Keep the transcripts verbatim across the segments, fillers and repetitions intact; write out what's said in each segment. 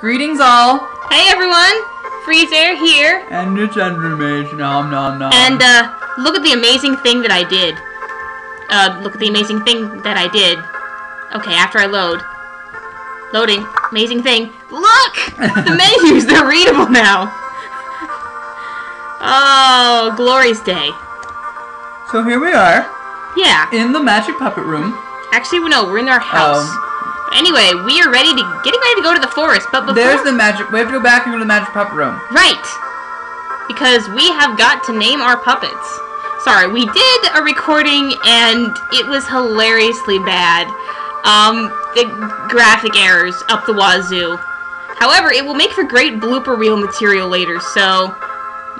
Greetings all! Hey everyone! Freezair here! And it's Andrew Mage, nom nom nom. And uh, look at the amazing thing that I did. Uh, look at the amazing thing that I did. Okay, after I load. Loading. Amazing thing. Look! The menus, they're readable now! Oh, glory's day. So here we are. Yeah. In the magic puppet room. Actually, no, we're in our house. Um, Anyway, we are ready to getting ready to go to the forest, but before there's the magic. We have to go back and go to the magic puppet room. Right, because we have got to name our puppets. Sorry, we did a recording and it was hilariously bad. Um, the graphic errors up the wazoo. However, it will make for great blooper reel material later. So,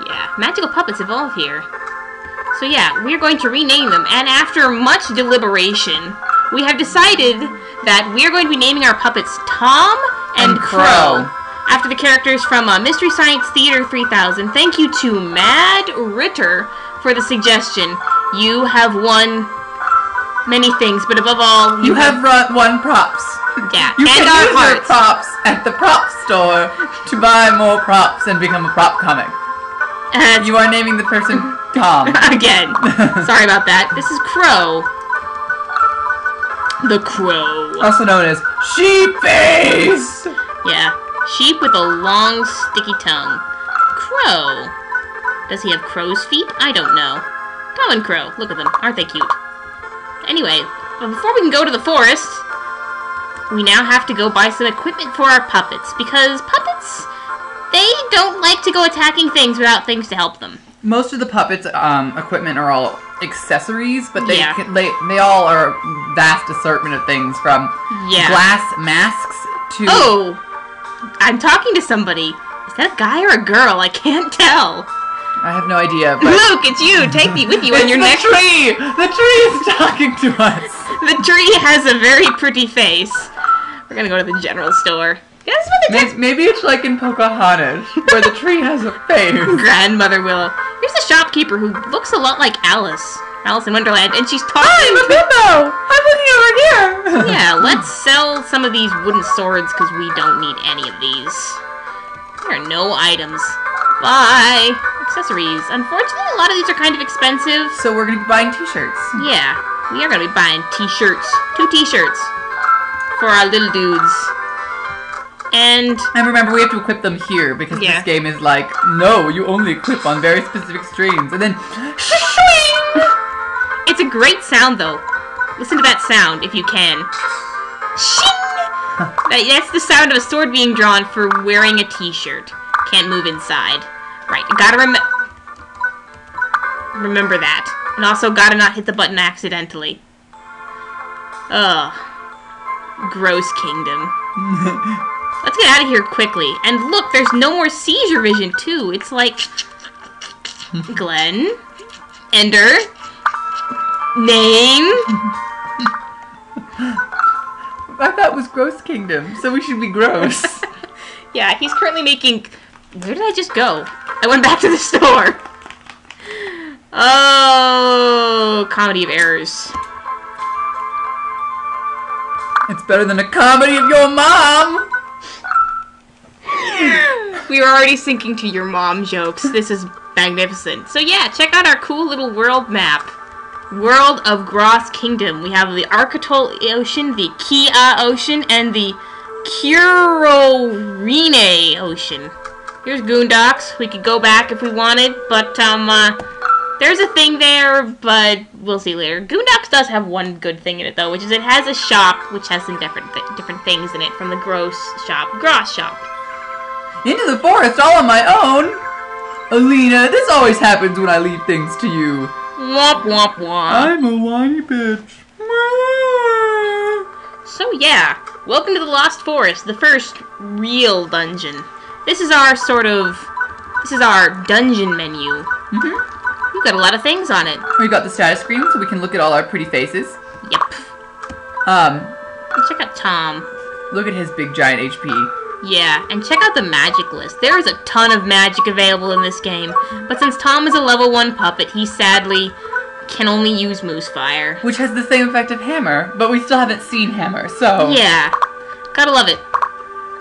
yeah, magical puppets evolve here. So yeah, we are going to rename them, and after much deliberation, we have decided that we are going to be naming our puppets Tom and, and Crow, Crow, after the characters from uh, Mystery Science Theater three thousand. Thank you to Mad Ritter for the suggestion. You have won many things, but above all, you, you have, have won props. Yeah, you and can our use hearts. Your props at the prop store to buy more props and become a prop comic. Uh, you are naming the person Tom again. Sorry about that. This is Crow. The Crow. Also known as Sheep-Face! Yeah. Sheep with a long, sticky tongue. Crow. Does he have crow's feet? I don't know. Pow and Crow. Look at them. Aren't they cute? Anyway, but before we can go to the forest, we now have to go buy some equipment for our puppets, because puppets, they don't like to go attacking things without things to help them. Most of the puppets' um, equipment are all accessories, but they, yeah. can, they they all are a vast assortment of things, from yeah. glass masks to... Oh! I'm talking to somebody. Is that a guy or a girl? I can't tell. I have no idea, but... Luke, it's you! Take me with you on your the next... tree! The tree is talking to us! The tree has a very pretty face. We're gonna go to the general store. Yes, maybe, maybe it's like in Pocahontas, where the tree has a face. Grandmother Willow. Here's a shopkeeper who looks a lot like Alice. Alice in Wonderland, and she's talking. I'm a bimbo! I'm looking over here! Yeah, let's sell some of these wooden swords, because we don't need any of these. There are no items. Bye! Accessories. Unfortunately, a lot of these are kind of expensive. So we're going to be buying t-shirts. Yeah, we are going to be buying t-shirts. Two t-shirts. For our little dudes. And, and remember, we have to equip them here, because yeah. this game is like, no, you only equip on very specific streams, and then shing! It's a great sound, though. Listen to that sound, if you can. Shing! that, that's the sound of a sword being drawn for wearing a t-shirt. Can't move inside. Right, gotta rem remember that. And also gotta not hit the button accidentally. Ugh. Gross Kingdom. Let's get out of here quickly. And look, there's no more seizure vision, too. It's like... Glenn. Ender. Name. I thought it was Gross Kingdom, so we should be gross. Yeah, he's currently making... Where did I just go? I went back to the store. Oh, comedy of errors. It's better than a comedy of your mom! We were already sinking to your mom jokes. This is magnificent. So yeah, check out our cool little world map. World of Gross Kingdom. We have the Architol Ocean, the Kia Ocean, and the Kuro-rine Ocean. Here's Goondocks. We could go back if we wanted, but um, uh, there's a thing there, but we'll see later. Goondocks does have one good thing in it, though, which is it has a shop which has some different th different things in it from the gross shop. Gross shop. Into the forest all on my own? Alina, this always happens when I leave things to you. Womp womp womp. I'm a whiny bitch. So yeah, welcome to the Lost Forest, the first real dungeon. This is our sort of... This is our dungeon menu. Mm-hmm. We've got a lot of things on it. We've got the status screen, so we can look at all our pretty faces. Yep. Um. And check out Tom. Look at his big giant H P. Yeah, and check out the magic list. There is a ton of magic available in this game, but since Tom is a level one puppet, he sadly can only use Moosefire. Which has the same effect of Hammer, but we still haven't seen Hammer, so... Yeah. Gotta love it.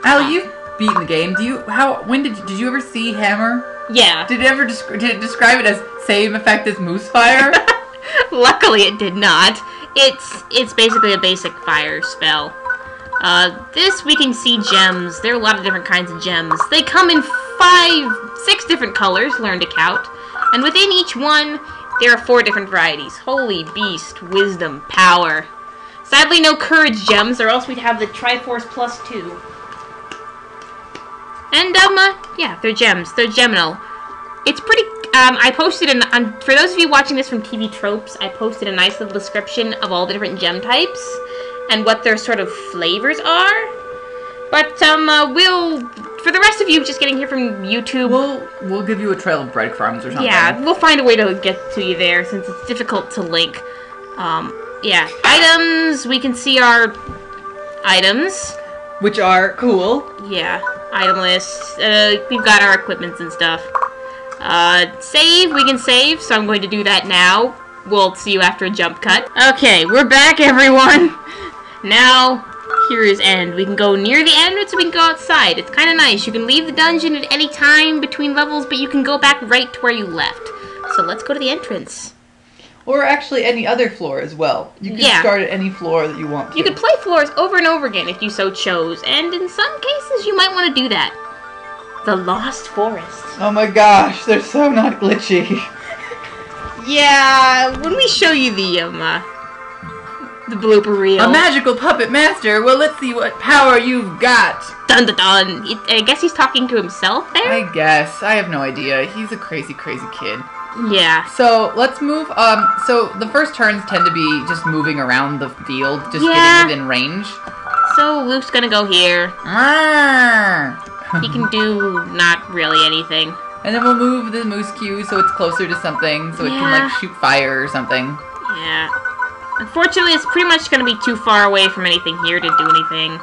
Al, um, you beaten the game. Do you? How? When did you, did you ever see Hammer? Yeah. Did it ever desc did it describe it as same effect as moose fire? Luckily, it did not. It's it's basically a basic fire spell. Uh, this we can see gems. There are a lot of different kinds of gems. They come in five, six different colors. Learn to count. And within each one, there are four different varieties: holy, beast, wisdom, power. Sadly, no courage gems, or else we'd have the Triforce plus two. And, um, uh, yeah, they're gems. They're geminal. It's pretty, um, I posted, an, um, for those of you watching this from T V Tropes, I posted a nice little description of all the different gem types and what their sort of flavors are. But, um, uh, we'll, for the rest of you just getting here from YouTube, We'll, we'll give you a trail of breadcrumbs or something. Yeah, we'll find a way to get to you there, since it's difficult to link. Um, yeah. Items, we can see our items. Which are cool. Yeah. Item list. Uh, we've got our equipments and stuff. Uh, save. We can save, so I'm going to do that now. We'll see you after a jump cut. Okay, we're back, everyone. Now, here is end. We can go near the end, so we can go outside. It's kind of nice. You can leave the dungeon at any time between levels, but you can go back right to where you left. So let's go to the entrance. Or actually any other floor as well. You can yeah. start at any floor that you want to. You could play floors over and over again if you so chose. And in some cases, you might want to do that. The Lost Forest. Oh my gosh, they're so not glitchy. Yeah, when we show you the, um, uh, the blooper reel. A magical puppet master. Well, let's see what power you've got. Dun dun dun. It, I guess he's talking to himself there? I guess. I have no idea. He's a crazy, crazy kid. Yeah. So let's move. Um. So the first turns tend to be just moving around the field, just yeah. getting within range. So Luke's gonna go here. He can do not really anything. And then we'll move the Mooskew so it's closer to something, so yeah. it can like shoot fire or something. Yeah. Unfortunately, it's pretty much gonna be too far away from anything here to do anything.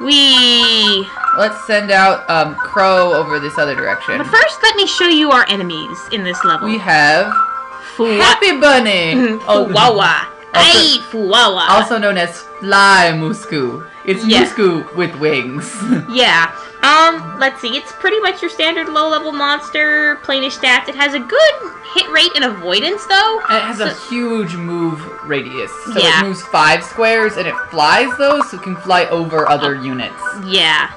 We Let's send out um, Crow over this other direction. But first, let me show you our enemies in this level. We have Fuwa Happy Bunny, Fuwawa, Ai-Fuwawa, also known as Fly Mooskew. It's yeah. Mooskew with wings. yeah. Um. Let's see. It's pretty much your standard low-level monster, plainish stats. It has a good hit rate and avoidance, though. And it has so a huge move radius. So yeah. it moves five squares, and it flies, though, so it can fly over other units. Yeah.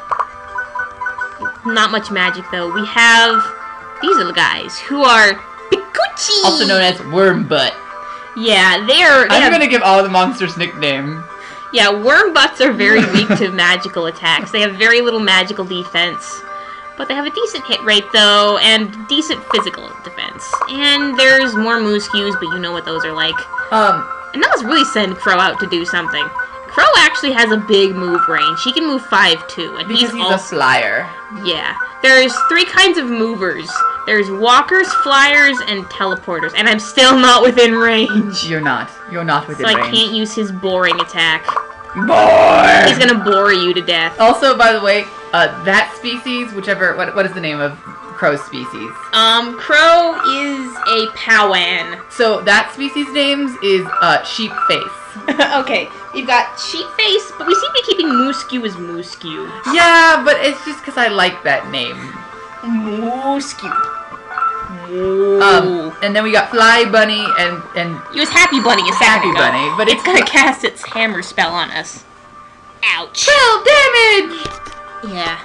Not much magic, though. We have these little guys, who are Pikuchi! Also known as Worm Butt. Yeah, they're... They I'm have... going to give all the monsters nickname. Yeah, worm butts are very weak to magical attacks. They have very little magical defense. But they have a decent hit rate, though, and decent physical defense. And there's more Mooskews, but you know what those are like. Um, and that was really send Crow out to do something. Crow actually has a big move range. He can move five, too. And because he's, he's also, a flyer. Yeah. There's three kinds of movers. There's walkers, flyers, and teleporters. And I'm still not within range. You're not. You're not within range. So I range. can't use his boring attack. Bore! He's gonna bore you to death. Also, by the way, uh, that species, whichever, what, what is the name of Crow's species? Um, Crow is a Powan. So that species' names is, uh, Sheep Face. Okay, you've got Sheep Face, but we seem to be keeping Mooskew as Mooskew. Yeah, but it's just because I like that name. Mooskew. Um, and then we got Fly Bunny and and it was Happy Bunny. It's Happy ago. Bunny, but it's, it's gonna cast its hammer spell on us. Ouch! Spell damage. Yeah.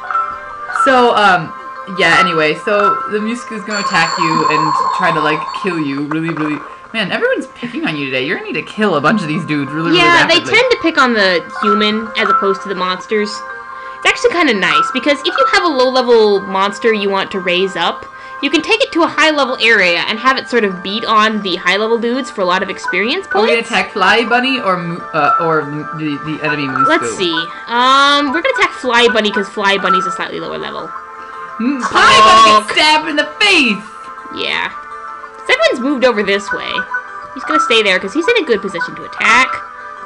So um, yeah. Anyway, so the Mooskew is gonna attack you and try to like kill you. Really, really. Man, everyone's picking on you today. You're gonna need to kill a bunch of these dudes. Really, yeah, really. Yeah, they tend to pick on the human as opposed to the monsters. It's actually kind of nice because if you have a low-level monster you want to raise up, you can take it to a high-level area and have it sort of beat on the high-level dudes for a lot of experience points. Are we going to attack Fly Bunny or uh, or the, the enemy Mooskew? Let's see. Um, we're going to attack Fly Bunny because Fly Bunny's a slightly lower level. Mm, Fly Bunny gets stabbed in the face! Yeah. Everyone's moved over this way. He's going to stay there because he's in a good position to attack.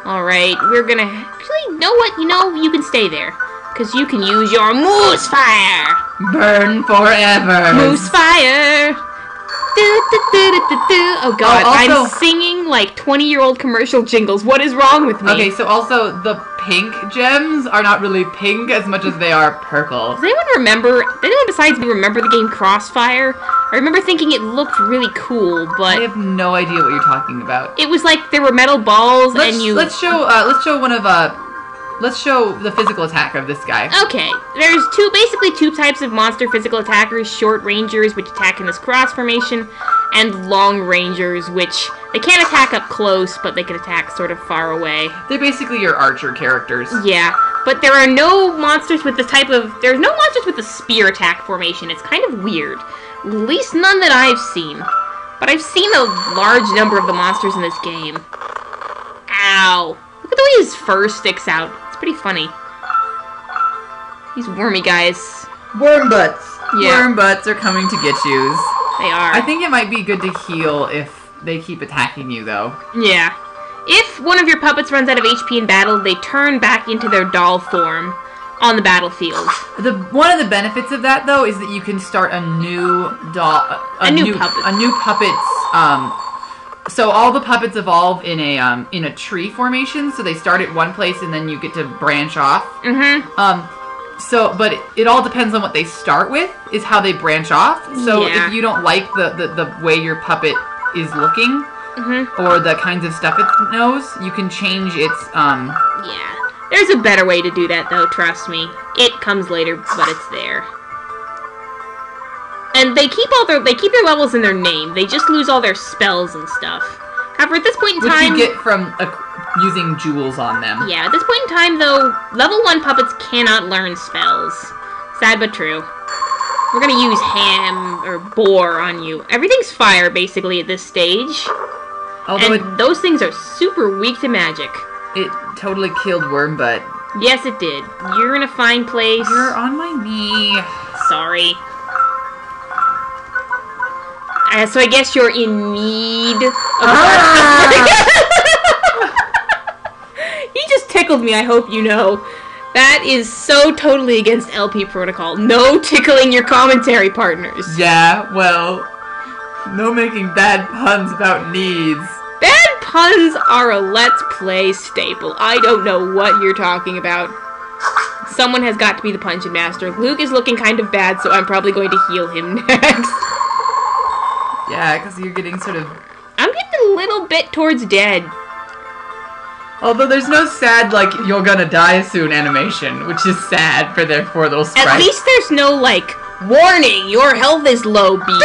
Alright, we're going to... Actually, know what? You know, you can stay there. Because you can use your moose fire. Burn forever. Moose fire. Do, do, do, do, do, do. Oh, God. Oh, also, I'm singing like twenty-year-old commercial jingles. What is wrong with me? Okay, so also the pink gems are not really pink as much as they are purple. Does anyone remember, anyone besides me remember the game Crossfire? I remember thinking it looked really cool, but I have no idea what you're talking about. It was like there were metal balls let's, and you... Let's show, uh, let's show one of, uh, let's show the physical attack of this guy. Okay. There's two, basically two types of monster physical attackers. Short rangers, which attack in this cross formation, and long rangers, which they can't attack up close, but they can attack sort of far away. They're basically your archer characters. Yeah. But there are no monsters with the type of... There's no monsters with the spear attack formation. It's kind of weird. At least none that I've seen. But I've seen a large number of the monsters in this game. Ow. Look at the way his fur sticks out. It's pretty funny. These wormy guys. Worm butts. Yeah. Worm butts are coming to get you. They are. I think it might be good to heal if they keep attacking you, though. Yeah. If one of your puppets runs out of H P in battle, they turn back into their doll form on the battlefield. The one of the benefits of that, though, is that you can start a new doll, a, a new, new puppet, a new puppet's. Um, so all the puppets evolve in a um, in a tree formation. So they start at one place, and then you get to branch off. Mm-hmm. Um, so, but it, it all depends on what they start with, is how they branch off. So yeah. If you don't like the, the the way your puppet is looking, mm-hmm. or the kinds of stuff it knows, you can change its. Um, yeah. There's a better way to do that, though, trust me. It comes later, but it's there. And they keep all their they keep their levels in their name. They just lose all their spells and stuff. However, at this point in Which time... Which you get from uh, using jewels on them. Yeah, at this point in time, though, level one puppets cannot learn spells. Sad but true. We're gonna use ham or boar on you. Everything's fire, basically, at this stage. Although and it... those things are super weak to magic. It totally killed Wormbutt. Yes, it did. You're in a fine place. You're on my knee. Sorry. Uh, so I guess you're in need of ah! He just tickled me, I hope you know. That is so totally against L P protocol. No tickling your commentary partners. Yeah, well, no making bad puns about needs. Bad puns are a Let's Play staple. I don't know what you're talking about. Someone has got to be the Punch-In Master. Luke is looking kind of bad, so I'm probably going to heal him next. Yeah, because you're getting sort of... I'm getting a little bit towards dead. Although there's no sad, like, you're gonna die soon animation, which is sad for their poor little sprites. At least there's no, like, warning, your health is low, beat.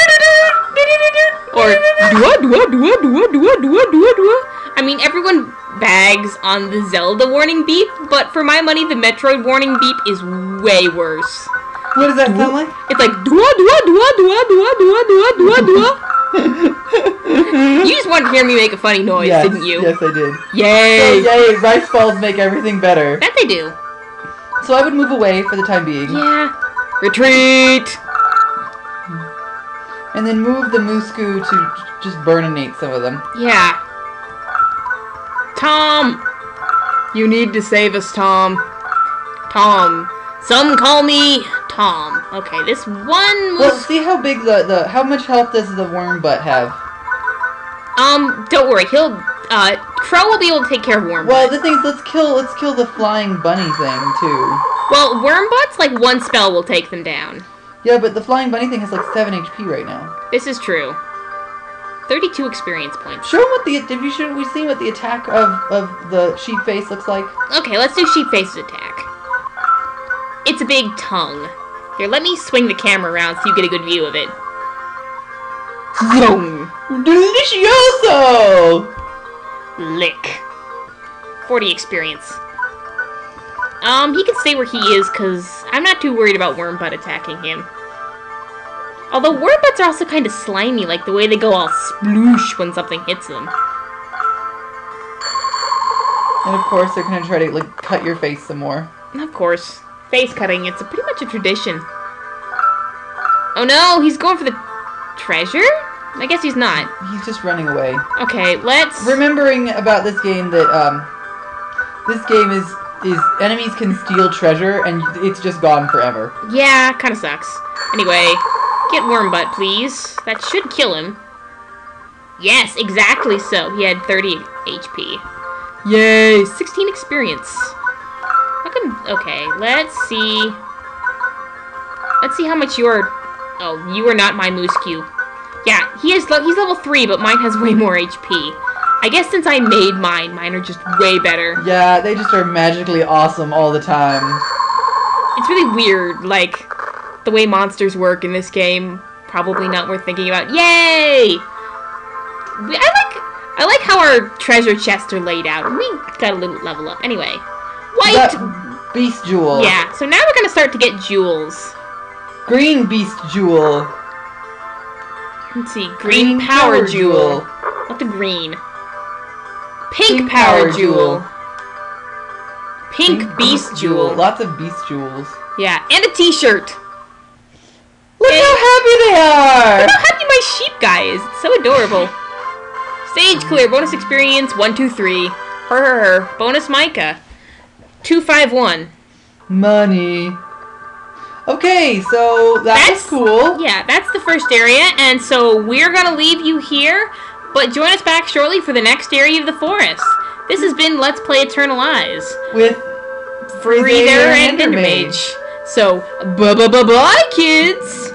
Or, dwa, dwa, dwa, dwa, dwa, dwa, dwa, dwa. I mean, everyone bags on the Zelda warning beep, but for my money, the Metroid warning beep is way worse. What does that sound like? It's like, dwa, dwa, dwa, dwa, dwa, dwa, dwa, dwa, dwa. You just wanted to hear me make a funny noise, yes, didn't you? Yes, I did. Yay! So, yay, rice balls make everything better. That they do. So I would move away for the time being. Yeah. Retreat! And then move the Mooskew to just burn and eat some of them. Yeah. Tom! You need to save us, Tom. Tom. Some call me Tom. Okay, this one... Moose... Well, see how big the, the... How much health does the worm butt have? Um, don't worry. He'll... Uh, Crow will be able to take care of worm butt. Well, the thing is, let's kill, let's kill the flying bunny thing, too. Well, worm butts, like, one spell will take them down. Yeah, but the flying bunny thing has like seven H P right now. This is true. thirty-two experience points. Show them what the... Have you seen, we've seen what the attack of, of the sheep face looks like? Okay, let's do sheep face's attack. It's a big tongue. Here, let me swing the camera around so you get a good view of it. Zoom! Delicioso! Lick. forty experience. Um, he can stay where he is, because I'm not too worried about Wormbutt attacking him. Although Wormbutts are also kind of slimy, like the way they go all sploosh when something hits them. And of course they're going to try to, like, cut your face some more. Of course. Face cutting, it's a pretty much a tradition. Oh no, he's going for the treasure? I guess he's not. He's just running away. Okay, let's... Remembering about this game that, um, this game is... is enemies can steal treasure, and it's just gone forever. Yeah, kind of sucks. Anyway, get Wormbutt, please. That should kill him. Yes, exactly so. He had thirty H P. Yay! sixteen experience. can... Okay, let's see. Let's see how much your... Oh, you are not my Mooskew. Yeah, he is he's level three, but mine has way more H P. I guess since I made mine, mine are just way better. Yeah, they just are magically awesome all the time. It's really weird, like, the way monsters work in this game. Probably not worth thinking about. Yay! We, I like I like how our treasure chests are laid out. We got a little level up. Anyway. White! That beast jewel. Yeah, so now we're going to start to get jewels. Green beast jewel. Let's see. Green, green power, power jewel. jewel. Not the green. Pink, Pink power, power jewel. jewel. Pink, Pink beast, beast jewel. jewel. Lots of beast jewels. Yeah, and a t-shirt. Look and how happy they are! Look how happy my sheep guy is. It's so adorable. Stage clear. Bonus experience. One, two, three. Her, her, her. Bonus Micah. Two, five, one. Money. Okay, so that that's, was cool. Yeah, that's the first area, and so we're gonna leave you here, but join us back shortly for the next area of the forest. This has been Let's Play Eternal Eyes with Freezair and Andrew Mage. So, bye bye bye bye, kids.